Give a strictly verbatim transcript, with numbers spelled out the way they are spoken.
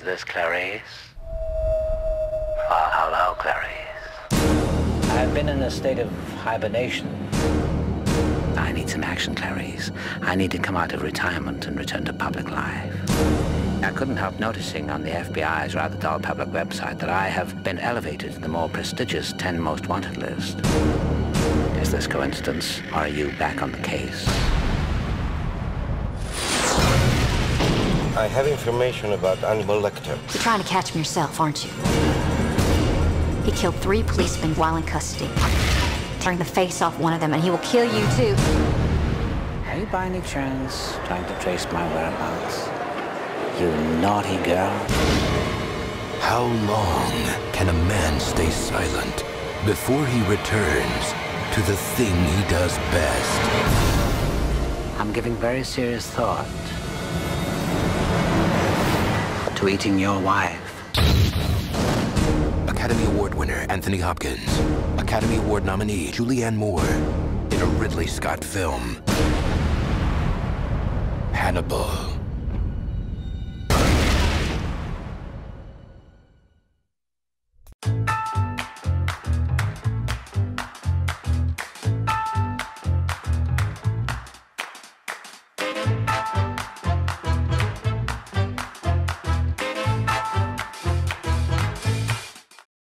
Is this Clarice? Oh, hello, Clarice. I've been in a state of hibernation. I need some action, Clarice. I need to come out of retirement and return to public life. I couldn't help noticing on the F B I's rather dull public website that I have been elevated to the more prestigious ten Most Wanted list. Is this coincidence, or are you back on the case? I have information about Hannibal Lecter. You're trying to catch him yourself, aren't you? He killed three policemen while in custody. Turn the face off one of them and he will kill you too. Are you by any chance trying to trace my whereabouts? You naughty girl. How long can a man stay silent before he returns to the thing he does best? I'm giving very serious thought to eating your wife. Academy Award winner Anthony Hopkins. Academy Award nominee Julianne Moore in a Ridley Scott film. Hannibal.